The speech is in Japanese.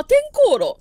破天荒炉。